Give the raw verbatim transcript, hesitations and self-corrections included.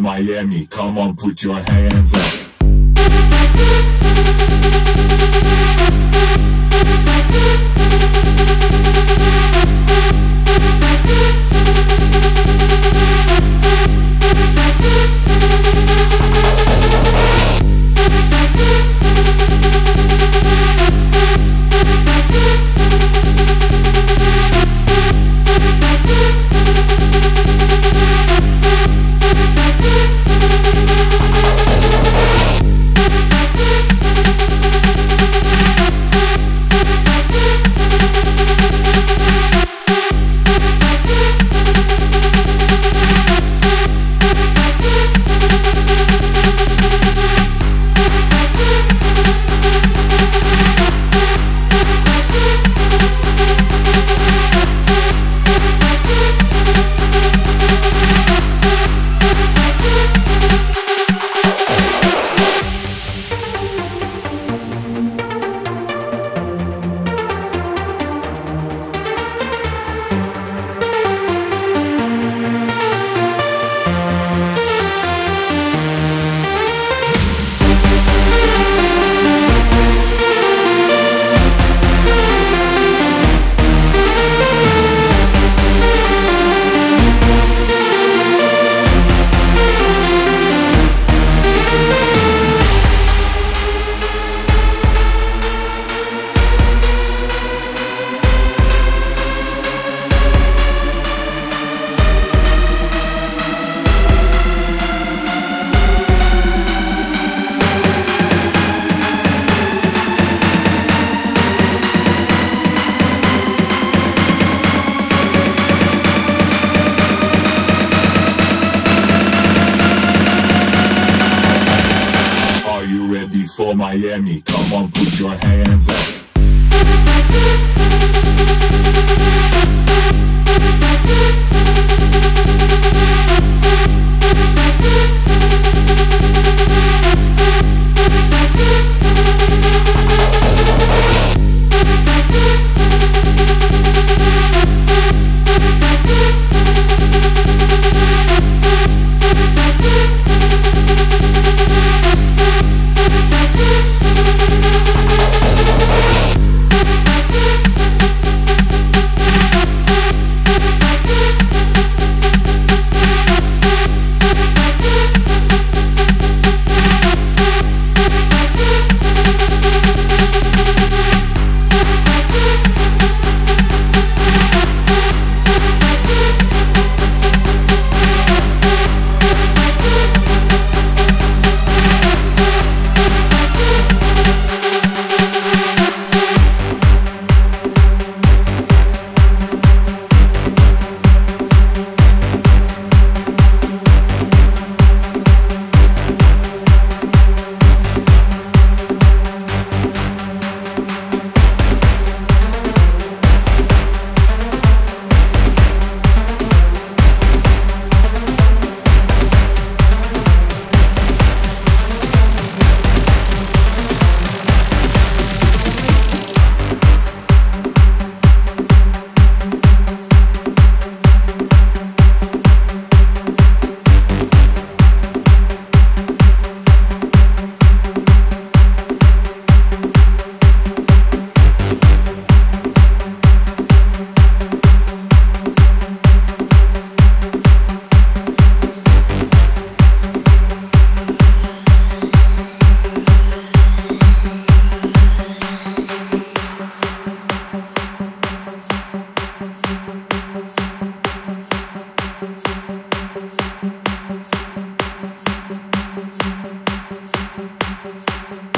Hello Miami, come on, put your hands up. For Miami, come on, put your hands up. We'll be right back.